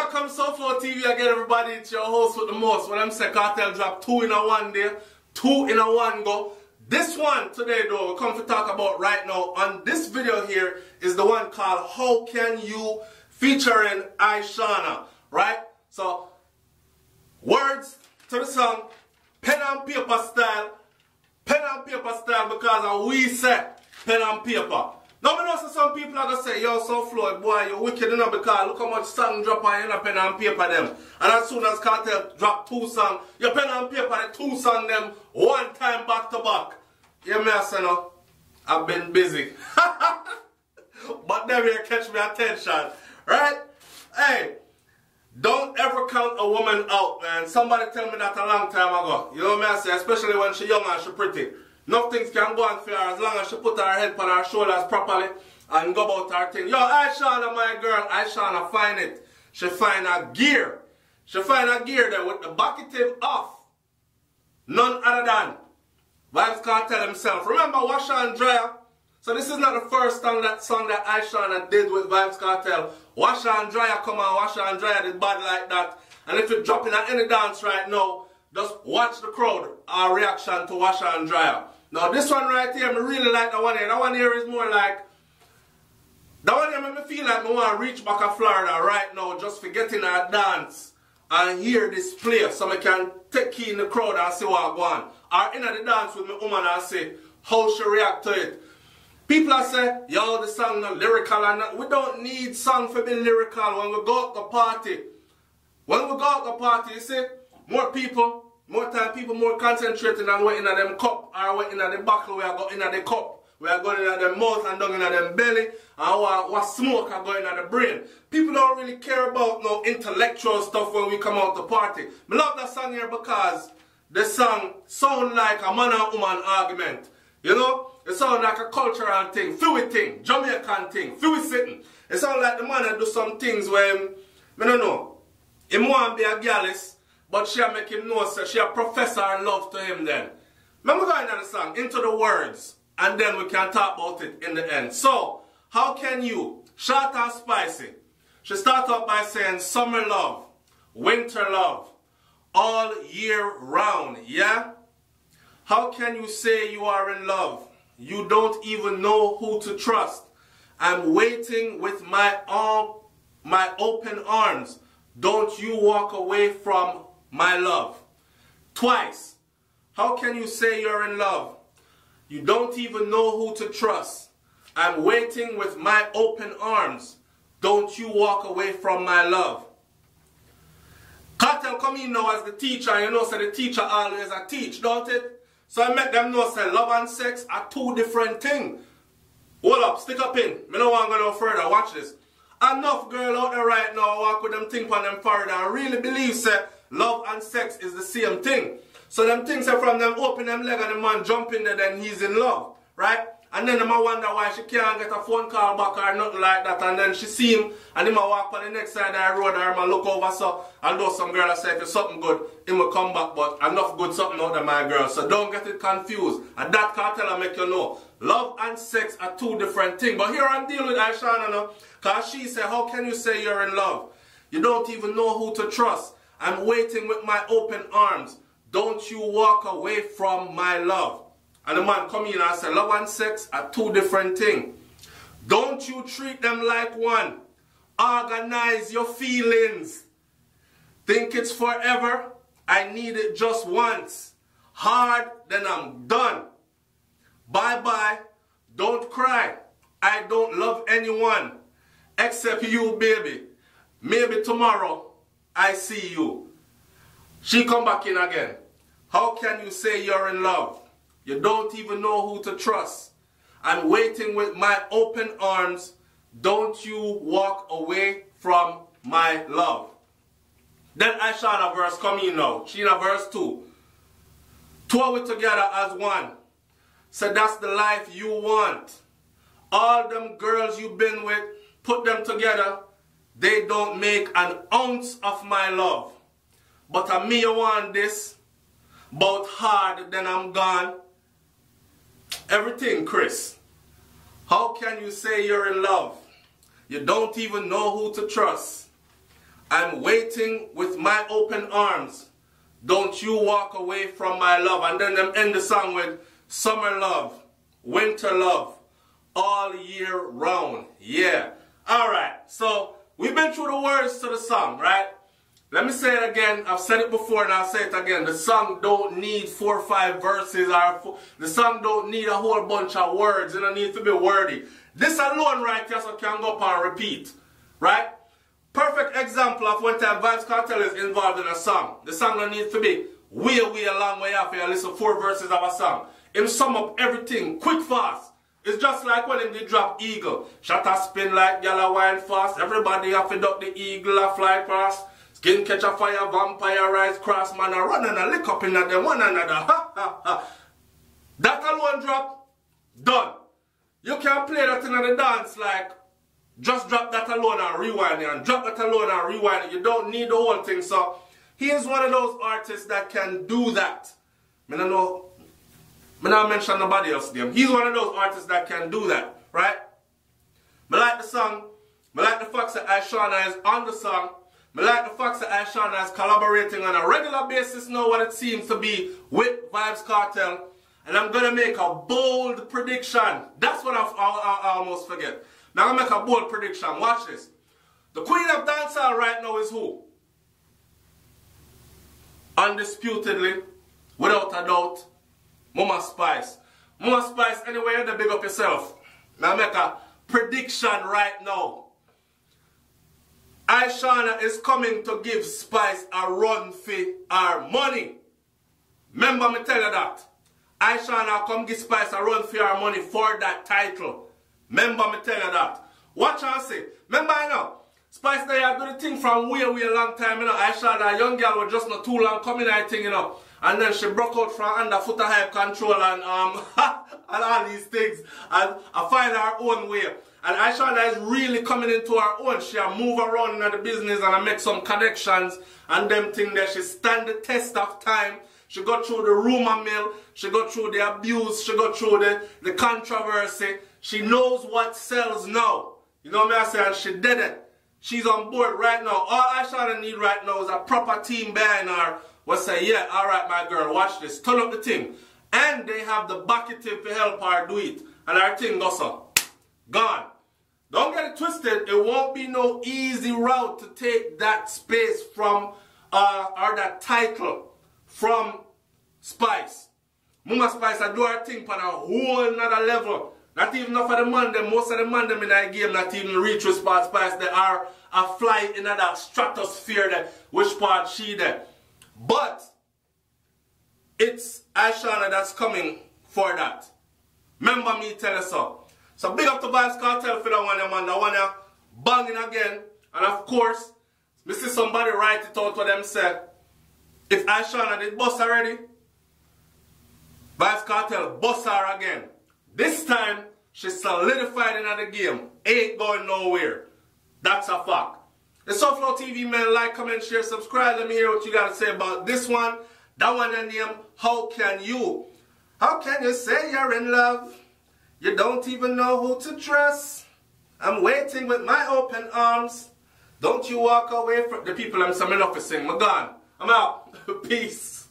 Welcome SouFLo TV again, everybody. It's your host with the most. When I'm saying Kartel drop two in a one day, two in a one go. This one today though, we come to talk about right now on this video here is the one called How Can You featuring Ishawna, right? So, words to the song, pen and paper style because we say pen and paper. Now, I know some people are going to say, yo, SouFLo, boy, you're wicked enough because look how much song drop on your pen and paper them. And as soon as Kartel drop two songs, your pen and paper, the two songs them, one time back to back. You hear me, I say, no? I've been busy. But they will catch my attention, right? Hey, don't ever count a woman out, man. Somebody tell me that a long time ago. You know what I say? Especially when she's young and she's pretty. Enough things can go on for her as long as she put her head on her shoulders properly and go about her thing. Yo, Ishawna, my girl, Ishawna find it. She find a gear. She find a gear there with the backy tape off. None other than Vybz Kartel himself. Remember Washer and Dryer? So this is not the first song that Ishawna did with Vybz Kartel. Washer and Dryer, come on, Washer and Dryer did bad like that. And if you're dropping at any dance right now, just watch the crowd, our reaction to Washer and Dryer. Now this one right here, I really like that one here. That one here is more like, that one here makes me feel like I want to reach back to Florida right now just for getting her dance and hear this play so I can take in the crowd and see what I want. Or in the dance with my woman and see how she react to it. People are saying, yo, the song not lyrical and not. We don't need song for being lyrical when we go out the party. When we go out the party, you see, more people, more time people more concentrating on what in at them cup or what in at the buckle we are going in the cup. We are going in at them mouth and down in at them belly and what smoke are going in at the brain. People don't really care about no intellectual stuff when we come out the party. I love that song here because the song sound like a man and woman argument. You know? It sound like a cultural thing, fluid thing, Jamaican thing, fluid sitting. It sound like the man that do some things where I don't know. He want to be a gallus. But she'll make him know, so she'll profess her love to him then. Remember going into the song, into the words, and then we can talk about it in the end. So, how can you? Short and spicy. She starts off by saying, summer love, winter love, all year round, yeah? How can you say you are in love? You don't even know who to trust. I'm waiting with my open arms. Don't you walk away from my love. Twice. How can you say you're in love? You don't even know who to trust. I'm waiting with my open arms. Don't you walk away from my love. Kartel come in now as the teacher. You know, so the teacher always a teach, don't it? So I make them know, say love and sex are two different things. Hold up, stick up in. I don't want to go no further. Watch this. Enough girl out there right now walk with them thing on them forehead and really believe, say, love and sex is the same thing. So them things are from them open them leg and the man jump in there, then he's in love, right? And then the man wonder why she can't get a phone call back or nothing like that. And then she see him and him walk on the next side of the road and him look over so. And though some girl say if it's something good, him will come back, but enough good something out there, my girl. So don't get it confused. And that Kartel make you know. Love and sex are two different things. But here I'm dealing with Ishawna now. Because she said, how can you say you're in love? You don't even know who to trust. I'm waiting with my open arms. Don't you walk away from my love. And the man come in and say, love and sex are two different things. Don't you treat them like one. Organize your feelings. Think it's forever. I need it just once. Hard, then I'm done. Bye-bye. Don't cry. I don't love anyone. Except you, baby. Maybe tomorrow I see you. She come back in again. How can you say you're in love? You don't even know who to trust. I'm waiting with my open arms. Don't you walk away from my love. Then Ishawna verse come in now. She in a verse 2. Two of it together as one. So that's the life you want. All them girls you've been with, put them together, they don't make an ounce of my love. But I me want this, bout hard then I'm gone. Everything, Chris. How can you say you're in love? You don't even know who to trust. I'm waiting with my open arms. Don't you walk away from my love. And then them end the song with summer love, winter love, all year round. Yeah. Alright, so we've been through the words to the song, right? Let me say it again. I've said it before and I'll say it again. The song don't need 4 or 5 verses. The song don't need a whole bunch of words. It don't need to be wordy. This alone right here so can go up and repeat, right? Perfect example of when time Vybz Kartel is involved in a song. The song don't need to be way a long way off here. Listen 4 verses of a song. Him sum up everything quick fast. It's just like when him did drop Eagle. Shot a spin like yellow wine fast. Everybody have to duck the eagle a fly past. Skin catch a fire, vampire rise, cross man a run and a lick up in at them one another. Ha ha ha. That alone drop, done. You can play that in the dance like just drop that alone and rewind it, and drop that alone and rewind it. You don't need the whole thing. So he is one of those artists that can do that. I don't know. I don't mention nobody else's name. He's one of those artists that can do that, right? I like the song. I like the fact that Ishawna is on the song. I like the fact that Ishawna is collaborating on a regular basis now, what it seems to be, with Vybz Kartel. And I'm going to make a bold prediction. That's what I almost forget. Now I'm going to make a bold prediction. Watch this. The queen of dancehall right now is who? Undisputedly, without a doubt, Mama Spice. Mama Spice, anyway, you have to big up yourself. Now make a prediction right now. Ishawna is coming to give Spice a run for her money. Remember me tell you that. Ishawna come give Spice a run for her money for that title. Remember me tell you that. Watch and see. Remember you know, Spice they have done the thing from way a long time, you know. Ishawna, a young girl was just not too long coming, I think, you know. And then she broke out from under footer hype control and and all these things. And I find her own way. And Ishawna is really coming into her own. She move around in the business and make some connections and them thing that she stand the test of time. She got through the rumor mill. She got through the abuse. She got through the controversy. She knows what sells now. You know what I'm saying? She did it. She's on board right now. All Ishawna need right now is a proper team behind her. Will say, yeah, alright my girl, watch this. Turn up the thing. And they have the bucket tip to help her do it. And her thing goes up. Gone. Don't get it twisted. It won't be no easy route to take that space from, or that title from Spice. Mama Spice, I do her thing on a whole nother level. Not even enough of the man them. Most of the man them in that game not even reach with Spice. They are a fly in that stratosphere that which part she there. But it's Ishawna that's coming for that. Remember me tell you so. So big up to Vybz Kartel for that one, man. That one banging again. And of course, me see somebody write it out what them said. If Ishawna did bust already, Vybz Kartel bust her again. This time, she solidified in the game. Ain't going nowhere. That's a fact. It's SouFLo TV, man. Like, comment, share, subscribe. Let me hear what you got to say about this one, that one, and them. How can you say you're in love? You don't even know who to trust. I'm waiting with my open arms. Don't you walk away from the people I'm summoning up for saying. My God, I'm out. Peace.